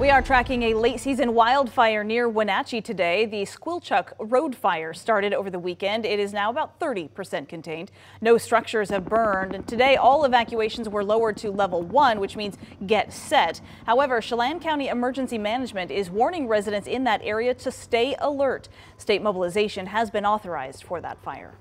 We are tracking a late season wildfire near Wenatchee today. The Squilchuk Road fire started over the weekend. It is now about 30% contained. No structures have burned. And today, all evacuations were lowered to level 1, which means get set. However, Chelan County Emergency Management is warning residents in that area to stay alert. State mobilization has been authorized for that fire.